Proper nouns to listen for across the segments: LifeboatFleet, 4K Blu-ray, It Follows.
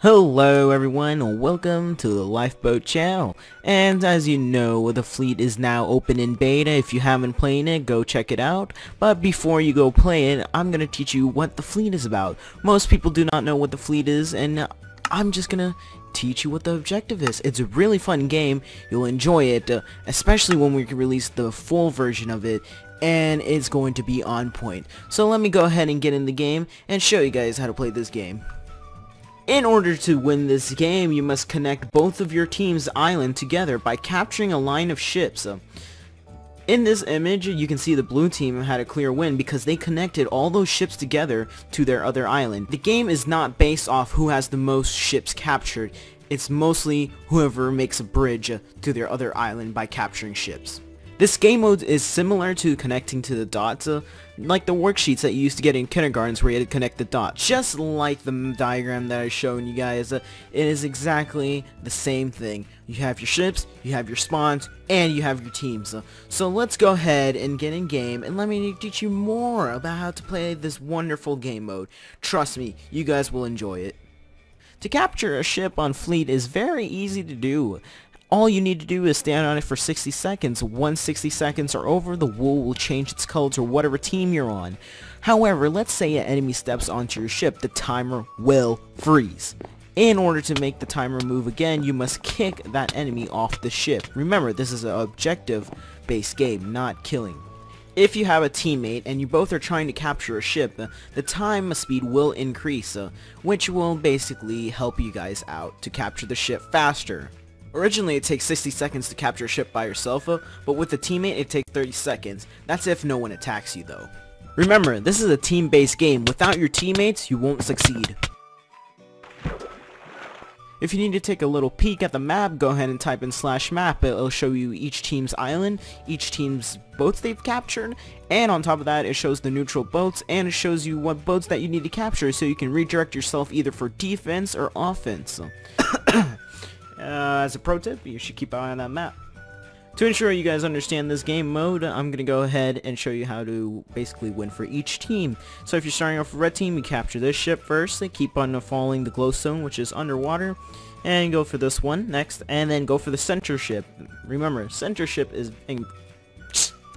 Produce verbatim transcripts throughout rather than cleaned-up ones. Hello everyone, welcome to the Lifeboat channel, and as you know, the fleet is now open in beta. If you haven't played it, go check it out. But before you go play it, I'm gonna teach you what the fleet is about. Most people do not know what the fleet is, and I'm just gonna teach you what the objective is. It's a really fun game, you'll enjoy it, uh, especially when we release the full version of it, and it's going to be on point. So let me go ahead and get in the game and show you guys how to play this game. In order to win this game, you must connect both of your team's island together by capturing a line of ships. Uh, in this image, you can see the blue team had a clear win because they connected all those ships together to their other island. The game is not based off who has the most ships captured. It's mostly whoever makes a bridge uh, to their other island by capturing ships. This game mode is similar to connecting to the dots, uh, like the worksheets that you used to get in kindergartens where you had to connect the dots. Just like the diagram that I showed you guys, uh, it is exactly the same thing. You have your ships, you have your spawns, and you have your teams. Uh, so let's go ahead and get in game, and let me teach you more about how to play this wonderful game mode. Trust me, you guys will enjoy it. To capture a ship on fleet is very easy to do. All you need to do is stand on it for sixty seconds. Once sixty seconds are over, the wool will change its color to whatever team you're on. However, let's say an enemy steps onto your ship, the timer will freeze. In order to make the timer move again, you must kick that enemy off the ship. Remember, this is an objective-based game, not killing. If you have a teammate and you both are trying to capture a ship, the time speed will increase, uh, which will basically help you guys out to capture the ship faster. Originally, it takes sixty seconds to capture a ship by yourself, but with a teammate, it takes thirty seconds. That's if no one attacks you, though. Remember, this is a team-based game. Without your teammates, you won't succeed. If you need to take a little peek at the map, go ahead and type in slash map. It'll show you each team's island, each team's boats they've captured, and on top of that, it shows the neutral boats, and it shows you what boats that you need to capture so you can redirect yourself either for defense or offense. Uh, as a pro tip, you should keep an eye on that map. To ensure you guys understand this game mode, I'm going to go ahead and show you how to basically win for each team. So if you're starting off with red team, you capture this ship first, then keep on following the glowstone, which is underwater, and go for this one next, and then go for the center ship. Remember, center ship is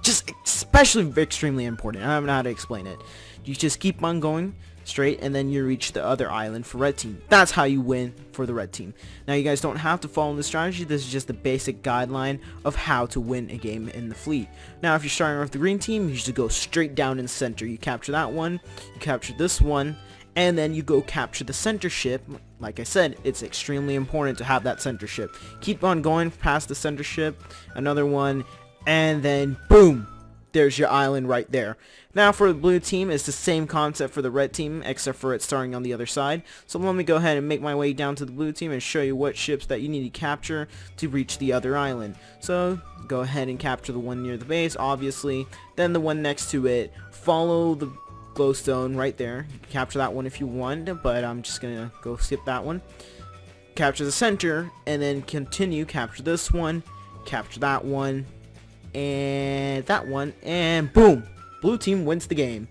just especially extremely important. I don't know how to explain it. You just keep on going straight, and then you reach the other island for red team. That's how you win for the red team. Now, you guys don't have to follow the strategy. This is just the basic guideline of how to win a game in the fleet. Now, if you're starting with the green team, you should go straight down in center. You capture that one, you capture this one, and then you go capture the center ship. Like I said, it's extremely important to have that center ship. Keep on going past the center ship, another one, and then boom! There's your island right there. Now for the blue team, it's the same concept for the red team, except for it's starting on the other side. So let me go ahead and make my way down to the blue team and show you what ships that you need to capture to reach the other island. So go ahead and capture the one near the base, obviously. Then the one next to it. Follow the glowstone right there. You can capture that one if you want, but I'm just gonna go skip that one. Capture the center, and then continue. Capture this one. Capture that one. And that one, and boom, blue team wins the game.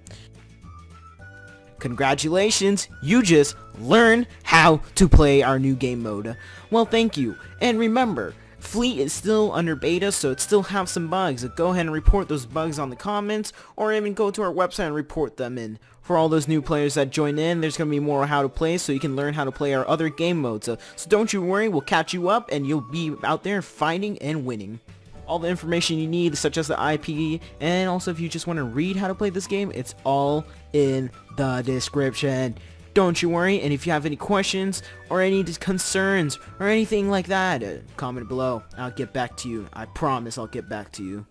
Congratulations, you just learned how to play our new game mode. Well, thank you, and remember, Fleet is still under beta, so it still has some bugs. Go ahead and report those bugs on the comments, or even go to our website and report them in. For all those new players that join in, there's going to be more how to play, so you can learn how to play our other game modes. So don't you worry, we'll catch you up, and you'll be out there fighting and winning. All the information you need, such as the I P, and also if you just want to read how to play this game, it's all in the description. Don't you worry, and if you have any questions or any concerns or anything like that, comment below. I'll get back to you. I promise I'll get back to you.